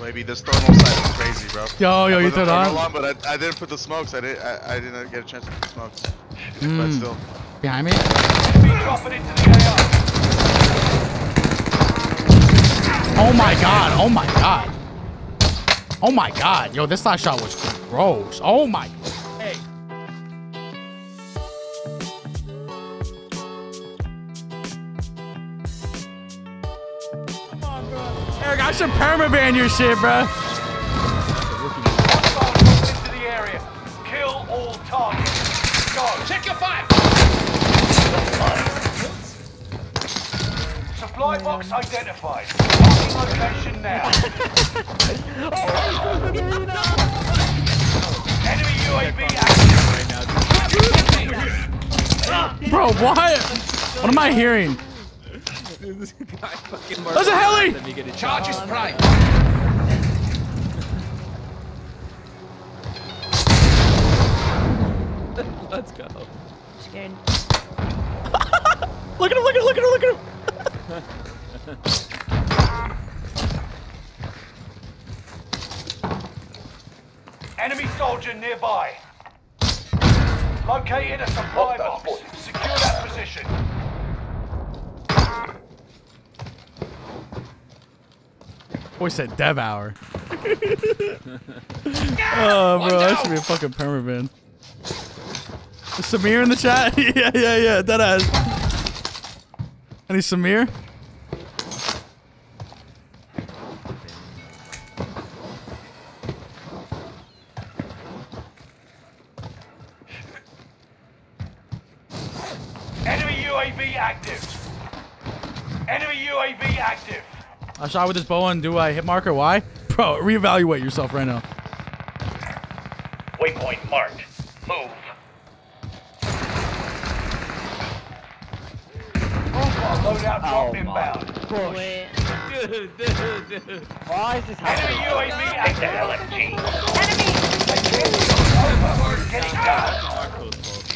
Maybe this thermal side is crazy, bro. Yo, you turned on? But I didn't put the smokes. I didn't get a chance to put the smokes. But still. Behind me? Oh my god! Oh my god! Oh my god! Yo, this last shot was gross. Oh my. Hey. Come on, bro. Eric, I should permaban your shit, bro. Into the area. Kill all targets. Go. Check your fire. Supply box identified. Parking location now. Enemy UAV active. Bro, what? What am I hearing? This guy fucking There's a heli! Charge is prime. Let's go. Scared. Look at him, look at him, look at him, look at him! Enemy soldier nearby. Located a supply box. Secure that position. Boy said dev hour. Oh, bro, that should be a fucking permaban. Is Samir in the chat? yeah, that ass. Any Samir? Enemy UAV active. Enemy UAV active. I shot with this bow and do I hit mark or why? Bro, reevaluate yourself right now. Waypoint marked. Move. Loadout drop inbound. Dude. Why is this happening? Enemy UAV active.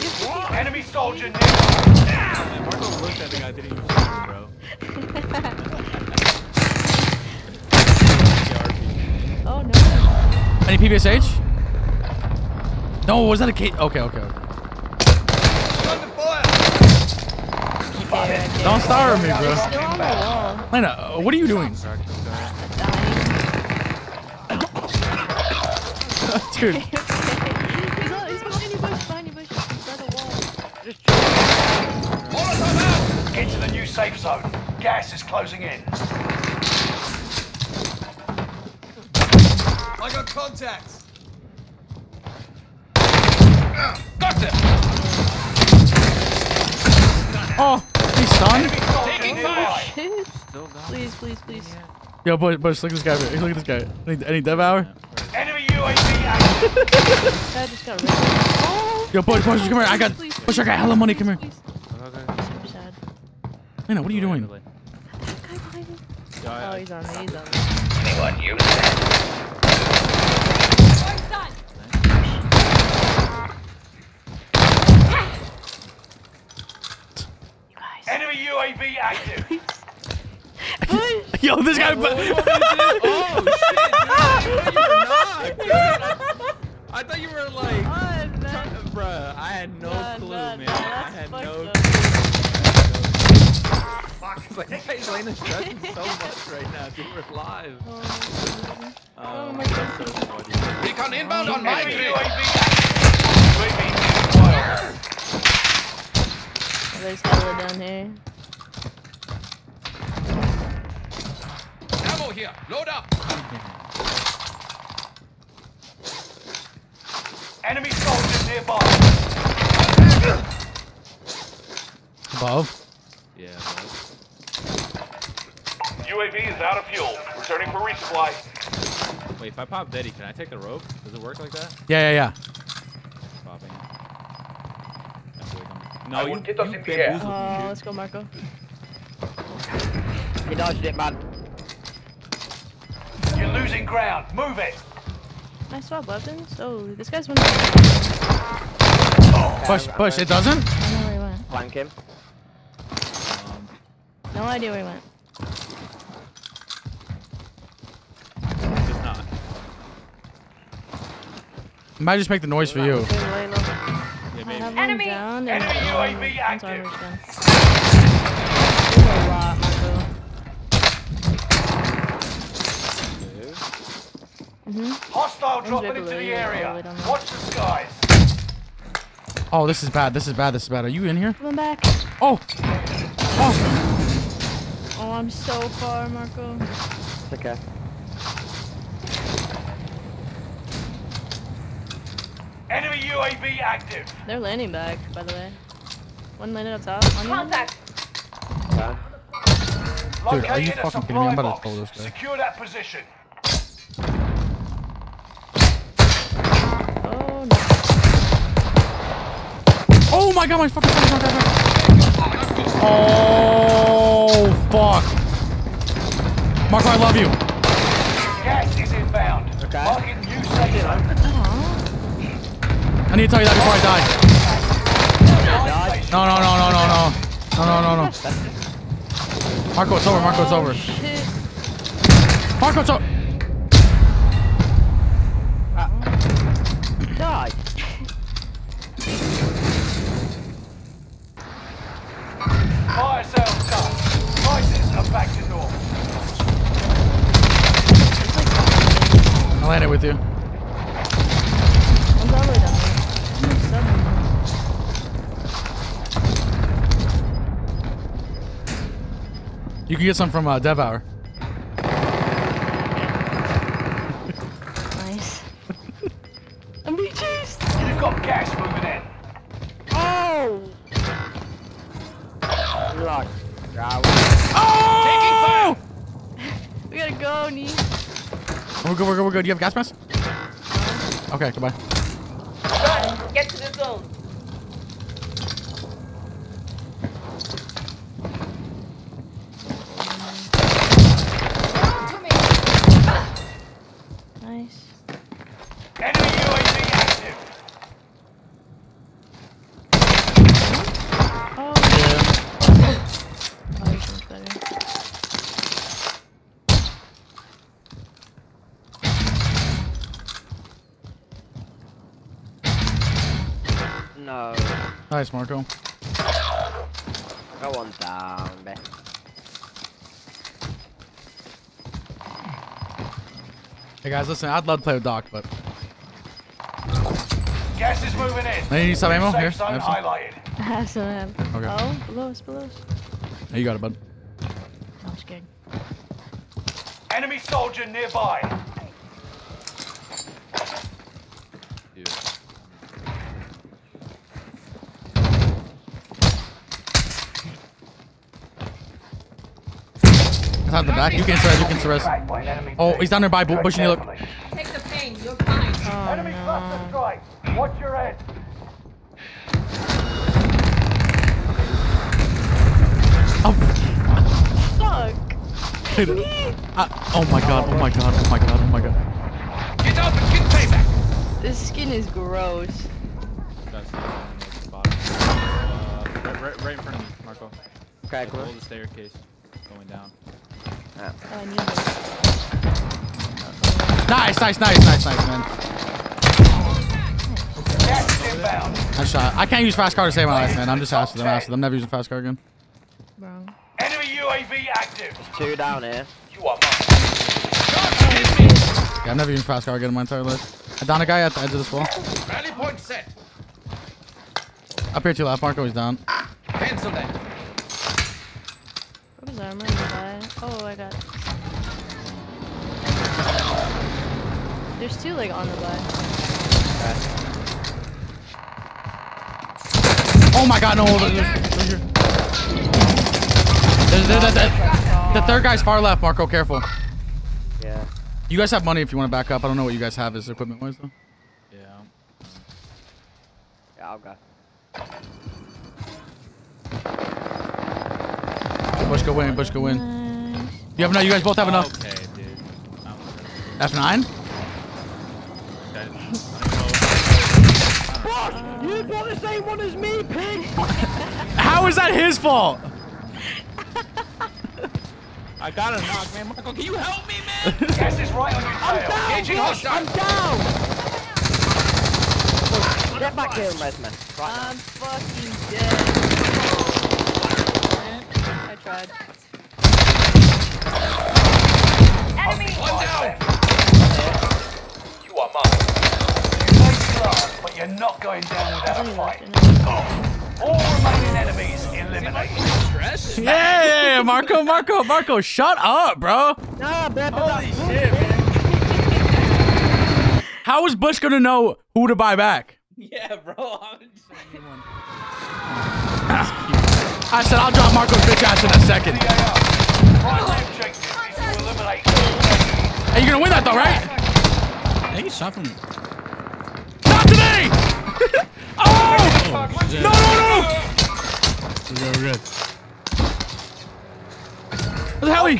LMG. Enemy! Enemy soldier near. Marco looked at the guy, didn't even shoot him, bro. Oh no. Any PBSH? No, was that a K? Okay. Don't stare at me, bro. Lena, what are you doing? Dude. He's behind you, bush. By the wall. Get to the new safe zone. Gas is closing in. I got contacts. Got it. Oh. Please. Yo, Bush, look at this guy. Look at this guy. Any dev hour? Enemy UAV. Yo, Bush, come here. I got hella money. Come here. Lena, what are you doing? That guy behind me. Oh, he's on me. Anyone use that? Enemy UAV active. Yo, this guy. Oh shit! Dude, I thought you were like, bruh. I had no clue, man. I had no clue. Fuck! It's like this lane is stressing so much right now. Dude, we're live. Oh my god. Recon inbound on my UAV. There's color down here. Ammo here. Load up. Enemy soldiers nearby. Above? Yeah, above. UAV is out of fuel. Returning for resupply. Wait, if I pop Betty, can I take the rope? Does it work like that? Yeah. No, you get us in the air. Let's go, Marco. You dodged it, man. You're losing ground. Move it. I swap weapons? Oh, this guy's one. Oh, push. It doesn't? I don't know where he went. Flank him. No idea where he went. It does not. Might just make the noise for you. Enemy! Enemy UAV active! There's a lot, Michael. Hostile dropping into the area. Watch the skies. Oh, this is bad. This is bad. This is bad. Are you in here? I'm back. Oh. Oh. Oh, I'm so far, Marco. It's okay. Enemy UAV active. They're landing back, by the way. One landed up top. Contact. Yeah. Dude, are you fucking kidding me? I'm about to pull this guy. Secure that position. Oh my god, my fucking son. Oh fuck. Marco, I love you. Gas is inbound. Okay. Marking new safe zone. I need to tell you that before I die. No. Marco, it's over. Marco, it's over. Shit. Marco, it's over. Die. Fire sales done. Prices are back to normal. I'll land it with you. I'm all the way down here. You can get some from Devour. Nice. I'm being chased. You've got gas moving in. Oh! Locked. Oh! Taking fire! We gotta go, Nee. We're good. Do you have gas mask? Okay, goodbye. Get to the zone. Nice. Enemy UAV active. No. Nice, Marco. That one's down, babe. Hey guys, listen, I'd love to play with Doc, but... Gas is moving in. Need some ammo? Here, have some. Okay. Oh, below us. Hey, you got it, bud. I'm scared. Enemy soldier nearby. Yeah. Out the back. You can surrest. Oh, he's down there by bushing you. Look. Take the pain. You're fine. Oh, enemy cluster strike. Watch your head. Fuck. Dude, oh my god. Get up and get payback. This skin is gross. That's the spot. Right in front of me, Marco. Okay, cool. Hold the staircase. Going down. Oh, I need it. Nice, man. Nice shot. I can't use fast car to save my life, man. I'm just after them. I'm never using fast car again. Bro. Enemy UAV active. There's two down here. You are yeah, I've never used fast car again in my entire life. I downed a guy at the edge of this wall. Rally point set. Up here to left. Marco is down. Cancel that. What was armor? Oh, I got it. There's two, like, on the buy. Oh my god, no. The third guy's far left, Marco. Careful. Yeah. You guys have money if you want to back up. I don't know what you guys have as equipment-wise, though. Yeah, I've got it. Bush, go win. You guys both have enough. Okay, dude. F9? then. Fuck! You bought the same one as me, pig! How is that his fault? I got him knocked, man. Michael, can you help me, man? Yes, it's right on your tail. I'm down, Josh! I'm down! Get back here, Redman. Right I'm fucking dead. I tried. Enemy! One down! You are mine. You may struggle, but you're not going down without a fight. Oh. All remaining enemies eliminated. Yeah, Marco, shut up, bro. Nah, bro. Holy shit, man. How is Bush gonna know who to buy back? Yeah, bro. I said I'll drop Marco's bitch ass in a second. Hey, you're gonna win that though, right? I think he's shot from me. Not today! Oh! No, no, no! We're good. What the hell are you?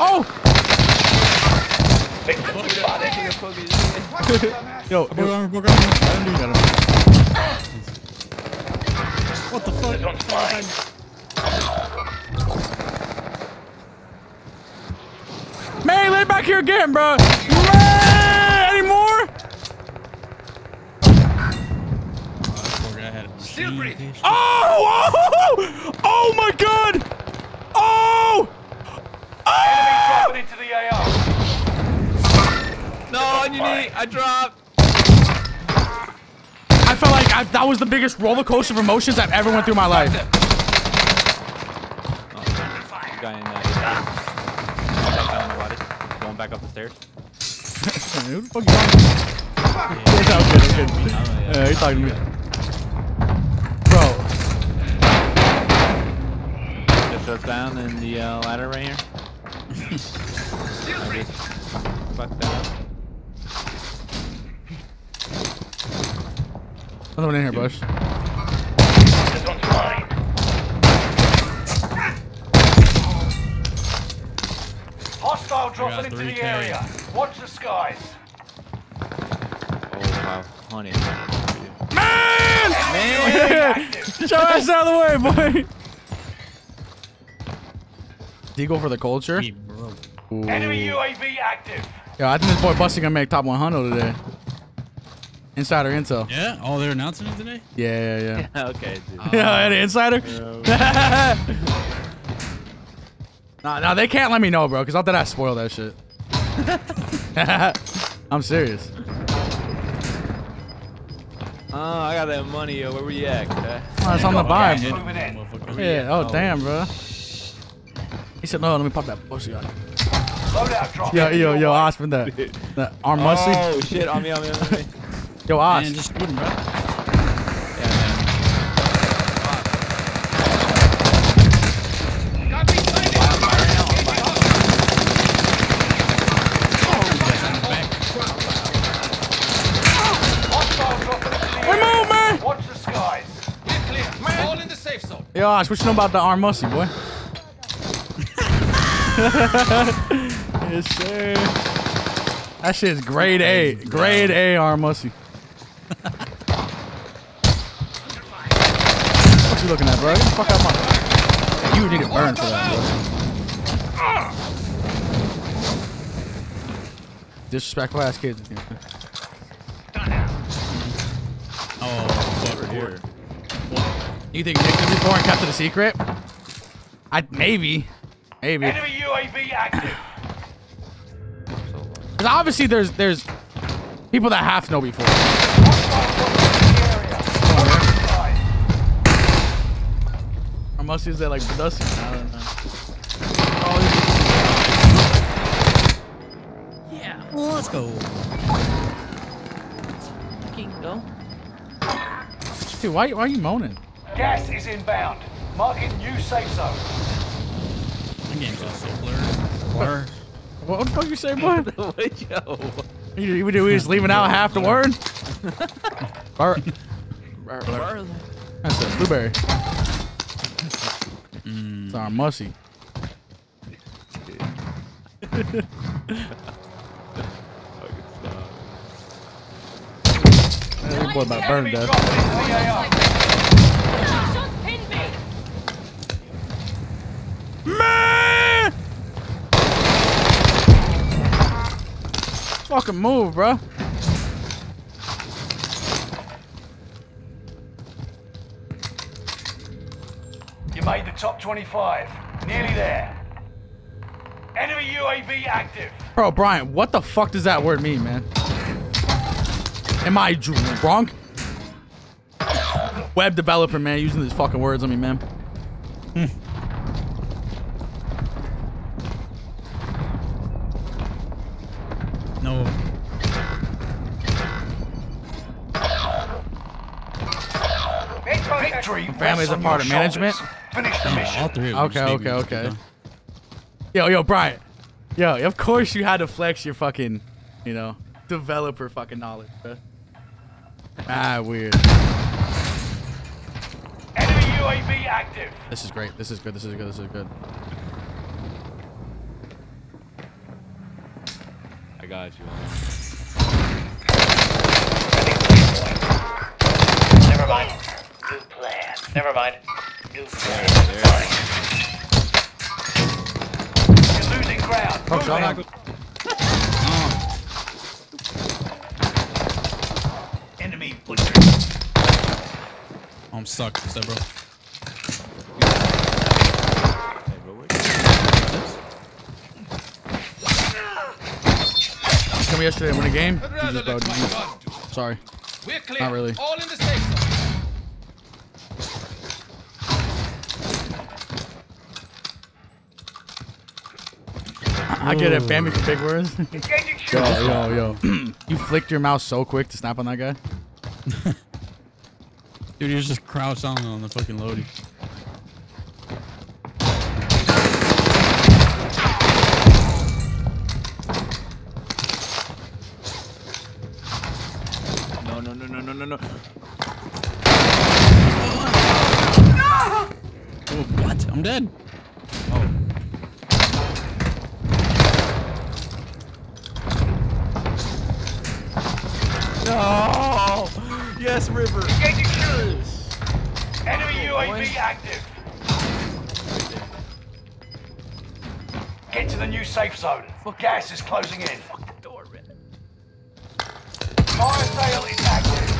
Oh! Yo, we're going. I'm doing that. What the fuck? Man, lay back here again, bro. Any more? Still breathing. Oh! Oh! Oh my God! Oh! Oh! Enemy dropping into the AR. No, on your knee. I dropped. I felt like that was the biggest roller coaster of emotions I've ever went through my life. Going back up the stairs. Who the fuck you talking to? Yeah, he's talking to me. Bro. Just up down in the ladder right here. Fuck that up. Another one in here, Bush. Hostile dropping into the area. Watch the skies. Oh, wow. Honey. Man! Man! Get your ass out of the way, boy. Do you go for the culture? Enemy UAV active. Yo, I think this boy Busty's gonna make top 100 today. Insider intel. Yeah? Oh, they're announcing it today? Yeah, yeah, yeah. Okay, dude. Yeah, an insider? Nah, they can't let me know, bro, because I'll think I spoil that shit. I'm serious. Oh, I got that money, yo. Where were you at, guy? Oh, it's on the vibe. Yeah, oh, damn, bro. He said, no, let me pop that pussy out. Yo, I spent that arm musty. Oh, shit, on me. Yo, Oz. Man, just shooting, bro. Yeah, man. Got me fighting. Move, man. Watch the skies. Get clear, man. All in the safe zone. Yo, Oz, what you know about the arm musty, boy? Yes, sir. That shit is grade A. Grade A arm musty. What you looking at, bro? Fuck out my. You need to burn for that, bro. Disrespectful ass kids. Oh, over here. You think Nick could be born and kept it a secret? Maybe. Enemy UAV active. Because obviously there's people that have to know before. Or must use that like dusty. I don't know. Oh, yeah. Well, let's go. Fucking go. Dude, why are you moaning? Gas is inbound. Marking new safe zone. I'm getting so blurred. What the fuck you say, boy? Yo. We just leaving out half the word? Burr. That's a blueberry. It's our musty. Okay, boy about to burn, though. Man! Fucking move, bro. You made the top 25. Nearly there. Enemy UAV active. Bro, Brian, what the fuck does that word mean, man? Am I drunk? Web developer, man, using these fucking words on me, man. No. Victory. Family's a part of management. Finish the mission. All three of them. Okay, okay, okay. Yo, Brian. Yo, of course you had to flex your fucking, you know, developer fucking knowledge, bro. Ah, weird. Enemy UAV active. This is great. This is good. This is good. This is good. I got you. Never mind. New plan. Never mind. New plan. Oh, shot knock. Enemy butcher. Oh, I'm stuck. What's that, bro? Hey, bro, where's come yesterday and win a game? Jesus, bro, sorry. We're clear. Not really. All in the safe zone. I get it, Bammy for big words. yo. You flicked your mouse so quick to snap on that guy. Dude, you just crouched on the fucking loadie. No. Oh, what? I'm dead. No! Yes, River. Engaging shooters. Enemy UAV active. Get to the new safe zone. Gas is closing in. Fuck the door, man. Fire sale is active.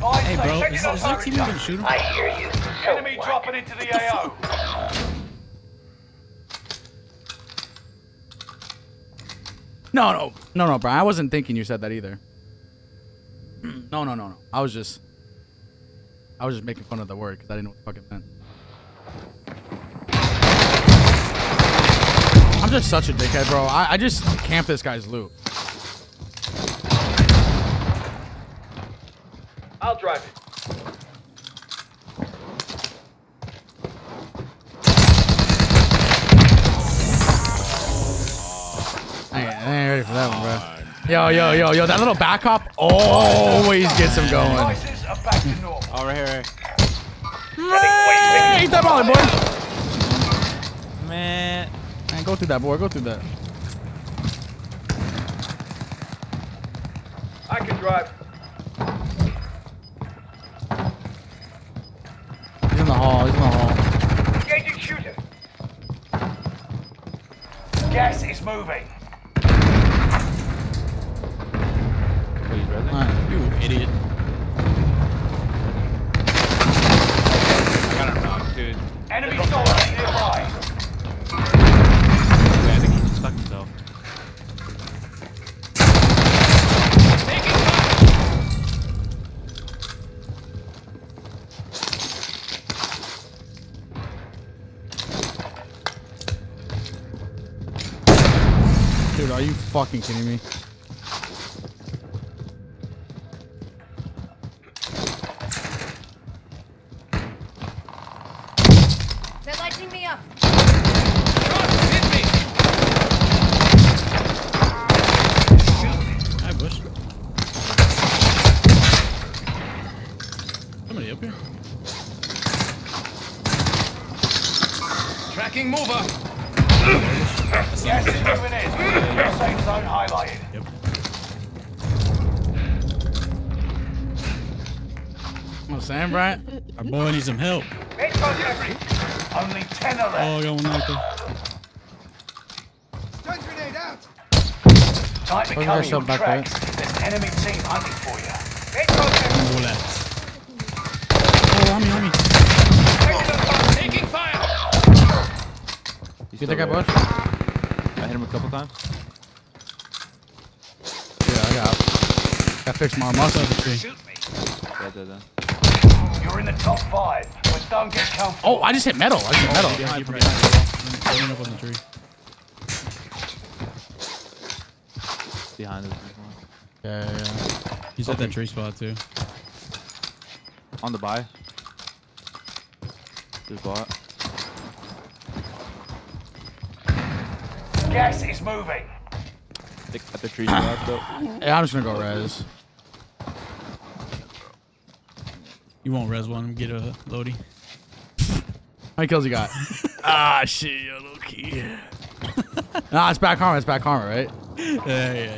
Fire hey, bro, is that team even shooting? I hear you. So enemy what? Dropping into the AO. No, Brian. I wasn't thinking you said that either. No. I was just making fun of the word because I didn't know what the fuck it meant. I'm just such a dickhead, bro. I just camped this guy's loot. I'll drive it. I ain't ready for that one, bro. Yo, that little back hop always gets him going. Oh, right here, right. Man, eat that volley, boy. Man, go through that, boy. Go through that. I can drive. He's in the hall. Engaging shooter. Gas is moving. You idiot. I got him knocked, dude. Enemy soldier nearby. Wait, I think he just fucked himself. Dude, are you fucking kidding me? Tracking mover. Yes, it's moving in. Safe zone highlighted. Yep. saying, right? Our boy needs some help. Only 10 of them. Oh, I got one out there. Stun grenade out. Time to cover your tracks. There's an enemy team hunting for you. Oh, on me. Taking fire. You think I pushed? I hit him a couple times. Yeah, I got out. I fixed my muscle. Shoot me. You're in the top 5. Don't get comfortable. Oh, I just hit metal. Behind, behind. Up on the tree. Behind us. Yeah. He's at that tree spot too. On the buy. Good bot. Gas is moving. At the tree spot though. Yeah, I'm just gonna go res. You won't res one. Get a loadie. How many kills you got? Ah, shit, yo, low key. Nah, it's back karma. It's back karma, right? Yeah,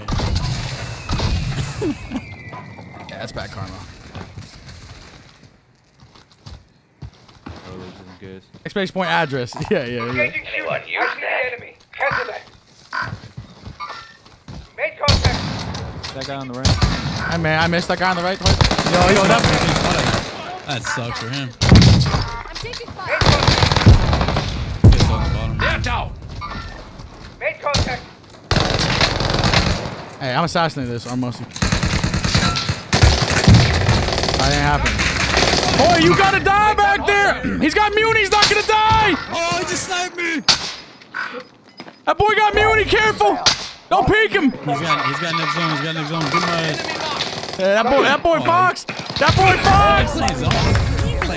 that's back karma. Good. Expedition point address. Yeah. Anyone use the enemy? Cancel that. Made contact. That guy on the right. Hey man, I missed that guy on the right. Yo, that sucks for him. I'm taking fire. It's on the bottom. They're down. Made contact. Hey, I'm assassinating this. I'm mostly. That didn't happen. Boy, you gotta die back there! He's got muni, he's not gonna die! Oh, he just sniped me! That boy got muni, careful! Don't peek him! He's got next zone, Good night. Hey, that boy Fox! That boy Fox!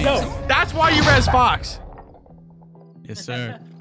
Yo, that's why you res Fox. Yes, sir.